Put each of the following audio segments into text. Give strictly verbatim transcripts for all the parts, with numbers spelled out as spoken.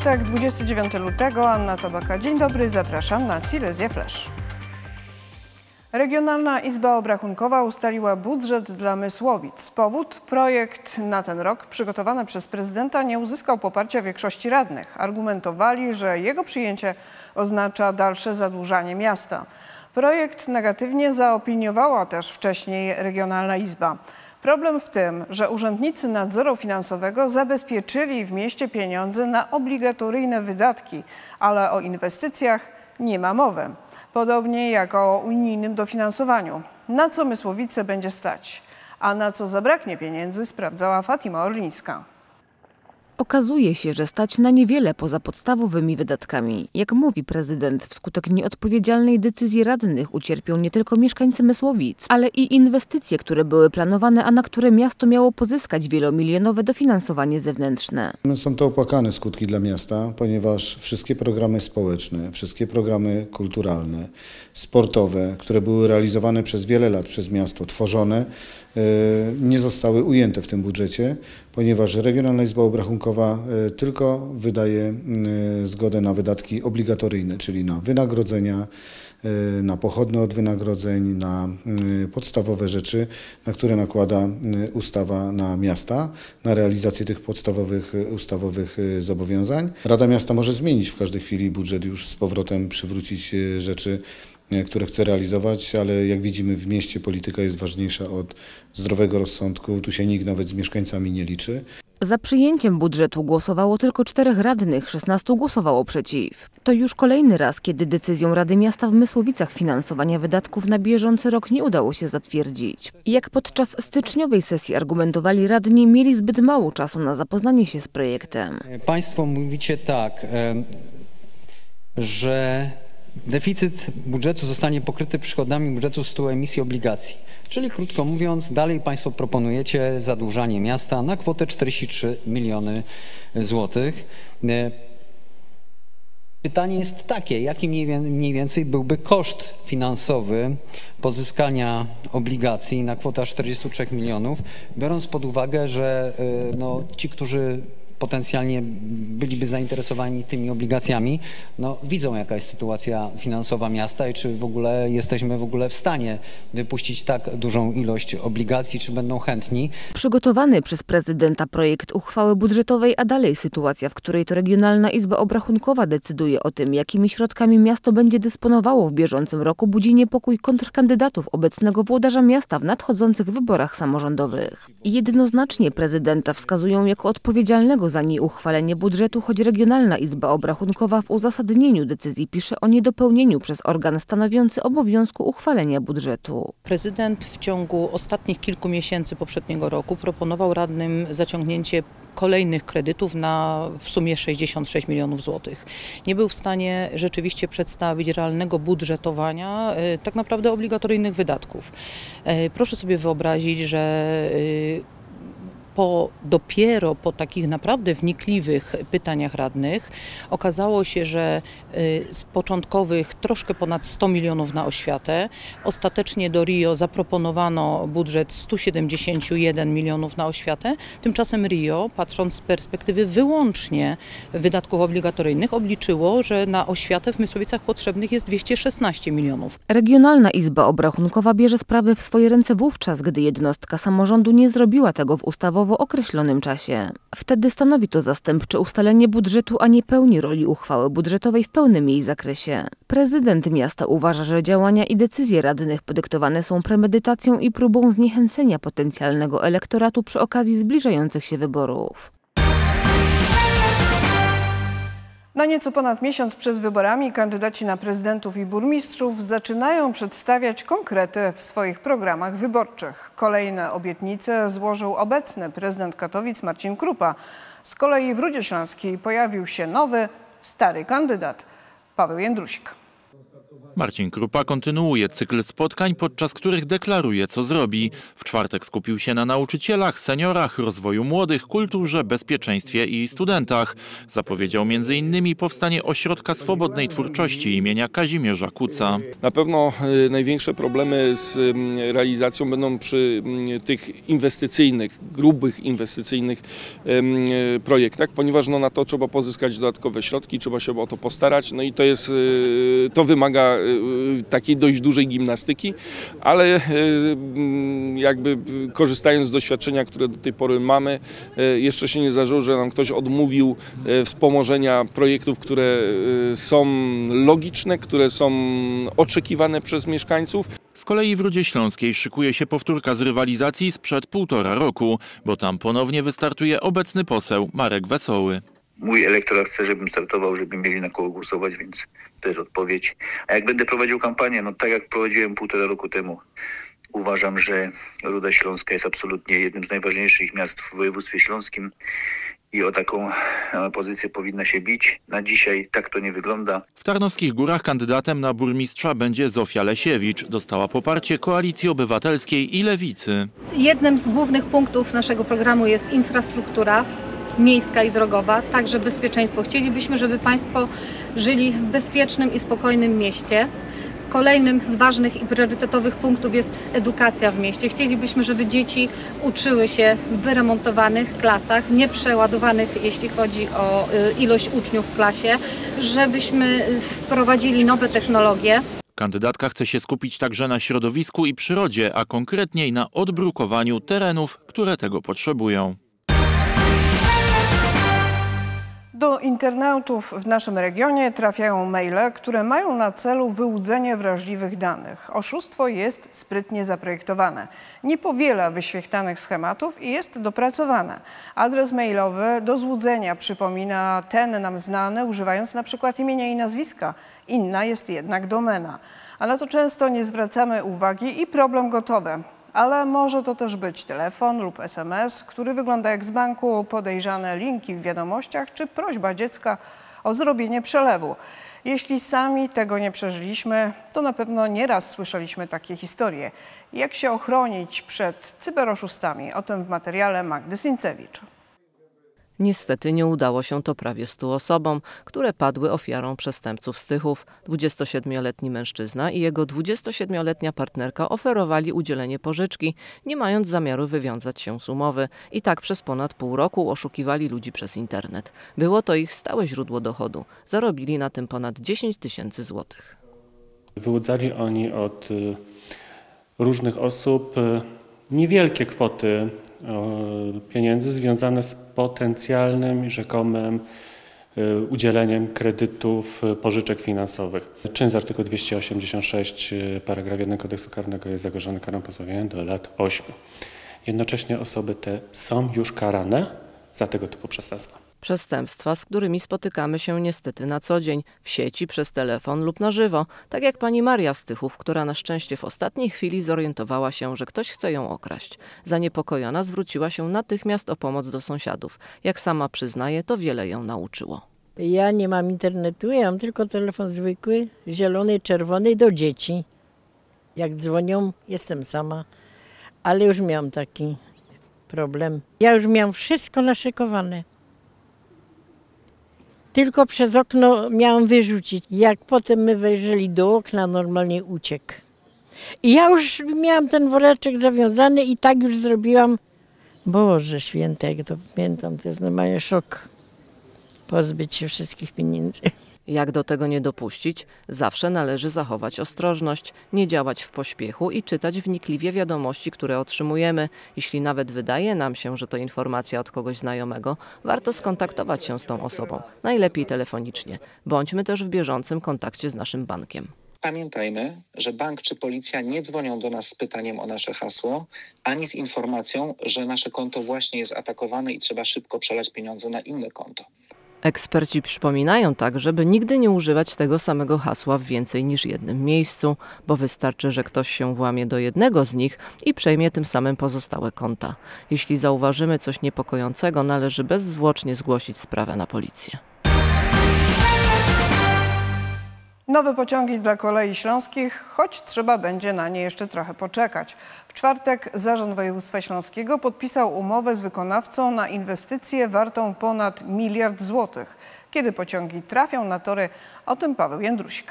Czwartek, dwudziestego dziewiątego lutego. Anna Tabaka, dzień dobry, zapraszam na Silesię Flesz. Regionalna Izba Obrachunkowa ustaliła budżet dla Mysłowic. Powód? Projekt na ten rok przygotowany przez prezydenta nie uzyskał poparcia większości radnych. Argumentowali, że jego przyjęcie oznacza dalsze zadłużanie miasta. Projekt negatywnie zaopiniowała też wcześniej Regionalna Izba. Problem w tym, że urzędnicy nadzoru finansowego zabezpieczyli w mieście pieniądze na obligatoryjne wydatki, ale o inwestycjach nie ma mowy. Podobnie jak o unijnym dofinansowaniu. Na co Mysłowice będzie stać? A na co zabraknie pieniędzy, sprawdzała Fatima Orlińska. Okazuje się, że stać na niewiele poza podstawowymi wydatkami. Jak mówi prezydent, wskutek nieodpowiedzialnej decyzji radnych ucierpią nie tylko mieszkańcy Mysłowic, ale i inwestycje, które były planowane, a na które miasto miało pozyskać wielomilionowe dofinansowanie zewnętrzne. Są to opłakane skutki dla miasta, ponieważ wszystkie programy społeczne, wszystkie programy kulturalne, sportowe, które były realizowane przez wiele lat przez miasto, tworzone, nie zostały ujęte w tym budżecie, ponieważ Regionalna Izba Obrachunkowa tylko wydaje zgodę na wydatki obligatoryjne, czyli na wynagrodzenia, na pochodne od wynagrodzeń, na podstawowe rzeczy, na które nakłada ustawa na miasta, na realizację tych podstawowych ustawowych zobowiązań. Rada Miasta może zmienić w każdej chwili budżet, już z powrotem przywrócić rzeczy, które chce realizować, ale jak widzimy w mieście polityka jest ważniejsza od zdrowego rozsądku, tu się nikt nawet z mieszkańcami nie liczy. Za przyjęciem budżetu głosowało tylko czterech radnych, szesnastu głosowało przeciw. To już kolejny raz, kiedy decyzją Rady Miasta w Mysłowicach finansowania wydatków na bieżący rok nie udało się zatwierdzić. Jak podczas styczniowej sesji argumentowali radni, mieli zbyt mało czasu na zapoznanie się z projektem. Państwo mówicie tak, że deficyt budżetu zostanie pokryty przychodami budżetu z tytułu emisji obligacji. Czyli krótko mówiąc, dalej państwo proponujecie zadłużanie miasta na kwotę czterdzieści trzy miliony złotych. Pytanie jest takie, jaki mniej więcej byłby koszt finansowy pozyskania obligacji na kwotę czterdzieści trzy milionów, biorąc pod uwagę, że no, ci, którzy potencjalnie byliby zainteresowani tymi obligacjami, no widzą, jaka jest sytuacja finansowa miasta i czy w ogóle jesteśmy w ogóle w stanie wypuścić tak dużą ilość obligacji, czy będą chętni. Przygotowany przez prezydenta projekt uchwały budżetowej, a dalej sytuacja, w której to Regionalna Izba Obrachunkowa decyduje o tym, jakimi środkami miasto będzie dysponowało w bieżącym roku, budzi niepokój kontrkandydatów obecnego włodarza miasta w nadchodzących wyborach samorządowych. Jednoznacznie prezydenta wskazują jako odpowiedzialnego za nie uchwalenie budżetu, choć Regionalna Izba Obrachunkowa w uzasadnieniu decyzji pisze o niedopełnieniu przez organ stanowiący obowiązku uchwalenia budżetu. Prezydent w ciągu ostatnich kilku miesięcy poprzedniego roku proponował radnym zaciągnięcie kolejnych kredytów na w sumie sześćdziesiąt sześć milionów złotych. Nie był w stanie rzeczywiście przedstawić realnego budżetowania tak naprawdę obligatoryjnych wydatków. Proszę sobie wyobrazić, że Po, dopiero po takich naprawdę wnikliwych pytaniach radnych okazało się, że z początkowych troszkę ponad sto milionów na oświatę, ostatecznie do R I O zaproponowano budżet sto siedemdziesiąt jeden milionów na oświatę. Tymczasem R I O, patrząc z perspektywy wyłącznie wydatków obligatoryjnych, obliczyło, że na oświatę w Mysłowicach potrzebnych jest dwieście szesnaście milionów. Regionalna Izba Obrachunkowa bierze sprawy w swoje ręce wówczas, gdy jednostka samorządu nie zrobiła tego w ustawowo w określonym czasie. Wtedy stanowi to zastępcze ustalenie budżetu, a nie pełni roli uchwały budżetowej w pełnym jej zakresie. Prezydent miasta uważa, że działania i decyzje radnych podyktowane są premedytacją i próbą zniechęcenia potencjalnego elektoratu przy okazji zbliżających się wyborów. Na nieco ponad miesiąc przed wyborami kandydaci na prezydentów i burmistrzów zaczynają przedstawiać konkrety w swoich programach wyborczych. Kolejne obietnice złożył obecny prezydent Katowic Marcin Krupa. Z kolei w Rudzie Śląskiej pojawił się nowy, stary kandydat Paweł Jędrusik. Marcin Krupa kontynuuje cykl spotkań, podczas których deklaruje, co zrobi. W czwartek skupił się na nauczycielach, seniorach, rozwoju młodych, kulturze, bezpieczeństwie i studentach. Zapowiedział między innymi powstanie Ośrodka Swobodnej Twórczości imienia Kazimierza Kuca. Na pewno największe problemy z realizacją będą przy tych inwestycyjnych, grubych inwestycyjnych projektach, ponieważ no na to trzeba pozyskać dodatkowe środki, trzeba się o to postarać. No i to jest, to wymaga takiej dość dużej gimnastyki, ale jakby korzystając z doświadczenia, które do tej pory mamy, jeszcze się nie zdarzyło, że nam ktoś odmówił wspomożenia projektów, które są logiczne, które są oczekiwane przez mieszkańców. Z kolei w Rudzie Śląskiej szykuje się powtórka z rywalizacji sprzed półtora roku, bo tam ponownie wystartuje obecny poseł Marek Wesoły. Mój elektorat chce, żebym startował, żeby mieli na kogo głosować, więc to jest odpowiedź. A jak będę prowadził kampanię, no tak jak prowadziłem półtora roku temu, uważam, że Ruda Śląska jest absolutnie jednym z najważniejszych miast w województwie śląskim i o taką pozycję powinna się bić. Na dzisiaj tak to nie wygląda. W Tarnowskich Górach kandydatem na burmistrza będzie Zofia Lesiewicz. Dostała poparcie Koalicji Obywatelskiej i Lewicy. Jednym z głównych punktów naszego programu jest infrastruktura miejska i drogowa, także bezpieczeństwo. Chcielibyśmy, żeby Państwo żyli w bezpiecznym i spokojnym mieście. Kolejnym z ważnych i priorytetowych punktów jest edukacja w mieście. Chcielibyśmy, żeby dzieci uczyły się w wyremontowanych klasach, nieprzeładowanych, jeśli chodzi o ilość uczniów w klasie, żebyśmy wprowadzili nowe technologie. Kandydatka chce się skupić także na środowisku i przyrodzie, a konkretniej na odbrukowaniu terenów, które tego potrzebują. Do internautów w naszym regionie trafiają maile, które mają na celu wyłudzenie wrażliwych danych. Oszustwo jest sprytnie zaprojektowane. Nie powiela wyświechtanych schematów i jest dopracowane. Adres mailowy do złudzenia przypomina ten nam znany, używając na przykład imienia i nazwiska. Inna jest jednak domena. A na to często nie zwracamy uwagi i problem gotowy. Ale może to też być telefon lub S M S, który wygląda jak z banku, podejrzane linki w wiadomościach czy prośba dziecka o zrobienie przelewu. Jeśli sami tego nie przeżyliśmy, to na pewno nieraz słyszeliśmy takie historie. Jak się ochronić przed cyberoszustami? O tym w materiale Magdy Sincewicz. Niestety nie udało się to prawie stu osobom, które padły ofiarą przestępców z Tychów. dwudziestosiedmioletni mężczyzna i jego dwudziestosiedmioletnia partnerka oferowali udzielenie pożyczki, nie mając zamiaru wywiązać się z umowy. I tak przez ponad pół roku oszukiwali ludzi przez internet. Było to ich stałe źródło dochodu. Zarobili na tym ponad dziesięć tysięcy złotych. Wyłudzali oni od różnych osób niewielkie kwoty pieniędzy związane z potencjalnym rzekomym udzieleniem kredytów, pożyczek finansowych. Czyn z artykułu dwieście osiemdziesiąt sześć paragraf jeden kodeksu karnego jest zagrożony karą pozbawienia do lat ośmiu. Jednocześnie osoby te są już karane za tego typu przestępstwa. Przestępstwa, z którymi spotykamy się niestety na co dzień, w sieci, przez telefon lub na żywo, tak jak pani Maria z Tychów, która na szczęście w ostatniej chwili zorientowała się, że ktoś chce ją okraść. Zaniepokojona zwróciła się natychmiast o pomoc do sąsiadów. Jak sama przyznaje, to wiele ją nauczyło. Ja nie mam internetu, ja mam tylko telefon zwykły, zielony, czerwony do dzieci. Jak dzwonią, jestem sama, ale już miałam taki problem. Ja już miałam wszystko naszykowane. Tylko przez okno miałam wyrzucić. Jak potem my wejrzeli do okna, normalnie uciekł. I ja już miałam ten woreczek zawiązany i tak już zrobiłam. Boże święte, jak to pamiętam, to jest normalnie szok. Pozbyć się wszystkich pieniędzy. Jak do tego nie dopuścić? Zawsze należy zachować ostrożność, nie działać w pośpiechu i czytać wnikliwie wiadomości, które otrzymujemy. Jeśli nawet wydaje nam się, że to informacja od kogoś znajomego, warto skontaktować się z tą osobą, najlepiej telefonicznie. Bądźmy też w bieżącym kontakcie z naszym bankiem. Pamiętajmy, że bank czy policja nie dzwonią do nas z pytaniem o nasze hasło, ani z informacją, że nasze konto właśnie jest atakowane i trzeba szybko przelać pieniądze na inne konto. Eksperci przypominają także, by nigdy nie używać tego samego hasła w więcej niż jednym miejscu, bo wystarczy, że ktoś się włamie do jednego z nich i przejmie tym samym pozostałe konta. Jeśli zauważymy coś niepokojącego, należy bezzwłocznie zgłosić sprawę na policję. Nowe pociągi dla Kolei Śląskich, choć trzeba będzie na nie jeszcze trochę poczekać. W czwartek Zarząd Województwa Śląskiego podpisał umowę z wykonawcą na inwestycję wartą ponad miliard złotych. Kiedy pociągi trafią na tory, o tym Paweł Jędrusik.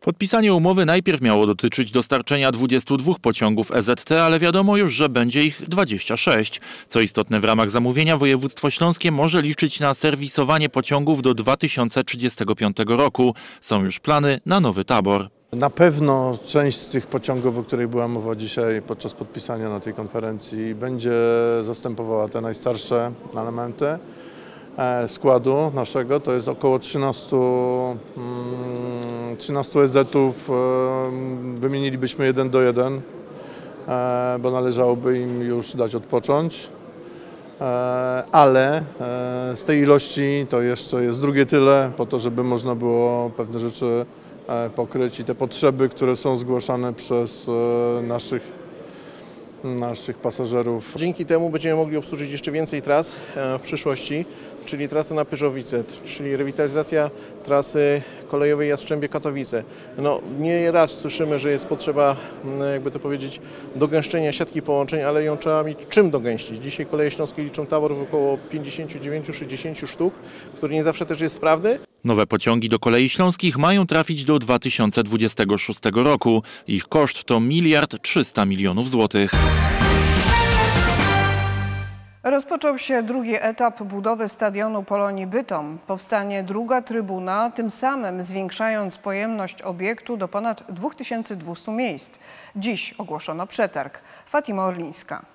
Podpisanie umowy najpierw miało dotyczyć dostarczenia dwudziestu dwóch pociągów E Z T, ale wiadomo już, że będzie ich dwadzieścia sześć. Co istotne, w ramach zamówienia województwo śląskie może liczyć na serwisowanie pociągów do dwa tysiące trzydziestego piątego roku. Są już plany na nowy tabor. Na pewno część z tych pociągów, o której była mowa dzisiaj podczas podpisania na tej konferencji, będzie zastępowała te najstarsze elementy składu naszego. To jest około trzynastu E Z-ów, wymienilibyśmy jeden do jeden, bo należałoby im już dać odpocząć, ale z tej ilości to jeszcze jest drugie tyle, po to, żeby można było pewne rzeczy pokryć i te potrzeby, które są zgłaszane przez naszych naszych pasażerów. Dzięki temu będziemy mogli obsłużyć jeszcze więcej tras w przyszłości, czyli trasę na Pyrzowice, czyli rewitalizacja trasy kolejowej Jastrzębie-Katowice. No, nie raz słyszymy, że jest potrzeba, jakby to powiedzieć, dogęszczenia siatki połączeń, ale ją trzeba mieć czym dogęścić. Dzisiaj Koleje Śląskie liczą tabor w około pięćdziesięciu dziewięciu do sześćdziesięciu sztuk, który nie zawsze też jest sprawny. Nowe pociągi do Kolei Śląskich mają trafić do dwa tysiące dwudziestego szóstego roku. Ich koszt to miliard trzysta milionów złotych. Rozpoczął się drugi etap budowy stadionu Polonii Bytom. Powstanie druga trybuna, tym samym zwiększając pojemność obiektu do ponad dwóch tysięcy dwustu miejsc. Dziś ogłoszono przetarg. Fatima Orlińska.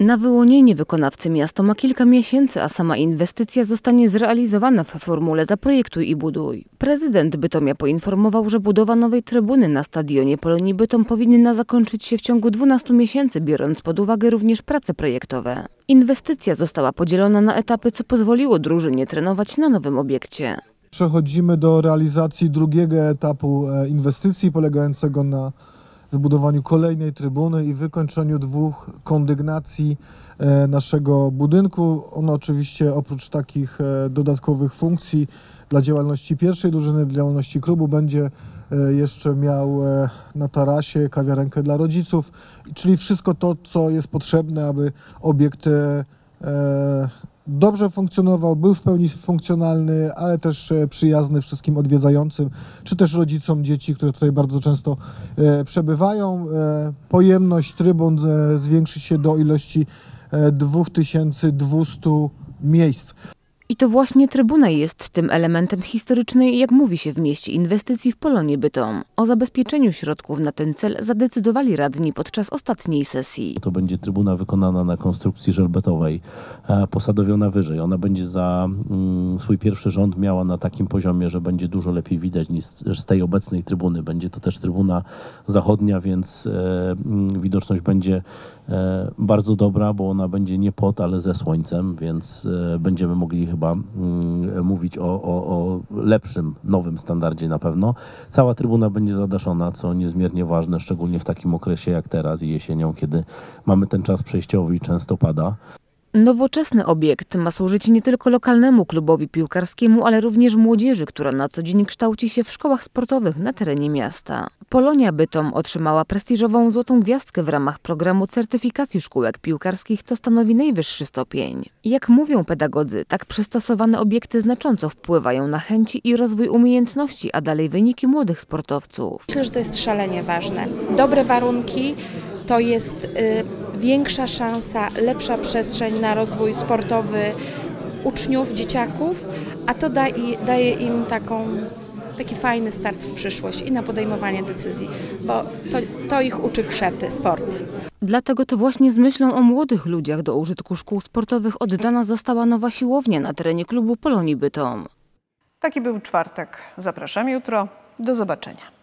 Na wyłonienie wykonawcy miasto ma kilka miesięcy, a sama inwestycja zostanie zrealizowana w formule zaprojektuj i buduj. Prezydent Bytomia poinformował, że budowa nowej trybuny na stadionie Polonii Bytom powinna zakończyć się w ciągu dwunastu miesięcy, biorąc pod uwagę również prace projektowe. Inwestycja została podzielona na etapy, co pozwoliło drużynie trenować na nowym obiekcie. Przechodzimy do realizacji drugiego etapu inwestycji polegającego na wybudowaniu kolejnej trybuny i wykończeniu dwóch kondygnacji naszego budynku. On oczywiście oprócz takich dodatkowych funkcji dla działalności pierwszej drużyny, dla działalności klubu będzie jeszcze miał na tarasie kawiarenkę dla rodziców, czyli wszystko to, co jest potrzebne, aby obiekt dobrze funkcjonował, był w pełni funkcjonalny, ale też przyjazny wszystkim odwiedzającym, czy też rodzicom dzieci, które tutaj bardzo często przebywają. Pojemność trybun zwiększy się do ilości dwóch tysięcy dwustu miejsc. I to właśnie trybuna jest tym elementem historycznej, jak mówi się w mieście, inwestycji w Polonię Bytom. O zabezpieczeniu środków na ten cel zadecydowali radni podczas ostatniej sesji. To będzie trybuna wykonana na konstrukcji żelbetowej, posadowiona wyżej. Ona będzie za swój pierwszy rząd miała na takim poziomie, że będzie dużo lepiej widać niż z tej obecnej trybuny. Będzie to też trybuna zachodnia, więc widoczność będzie bardzo dobra, bo ona będzie nie pod, ale ze słońcem, więc będziemy mogli chyba mówić o, o, o lepszym, nowym standardzie na pewno. Cała trybuna będzie zadaszona, co niezmiernie ważne, szczególnie w takim okresie jak teraz i jesienią, kiedy mamy ten czas przejściowy i często pada. Nowoczesny obiekt ma służyć nie tylko lokalnemu klubowi piłkarskiemu, ale również młodzieży, która na co dzień kształci się w szkołach sportowych na terenie miasta. Polonia Bytom otrzymała prestiżową Złotą Gwiazdkę w ramach programu certyfikacji szkółek piłkarskich, co stanowi najwyższy stopień. Jak mówią pedagodzy, tak przystosowane obiekty znacząco wpływają na chęci i rozwój umiejętności, a dalej wyniki młodych sportowców. Myślę, że to jest szalenie ważne. Dobre warunki to jest y, większa szansa, lepsza przestrzeń na rozwój sportowy uczniów, dzieciaków, a to da, i, daje im taką, taki fajny start w przyszłość i na podejmowanie decyzji, bo to, to ich uczy krzepy, sport. Dlatego to właśnie z myślą o młodych ludziach do użytku szkół sportowych oddana została nowa siłownia na terenie klubu Polonii Bytom. Taki był czwartek. Zapraszam jutro. Do zobaczenia.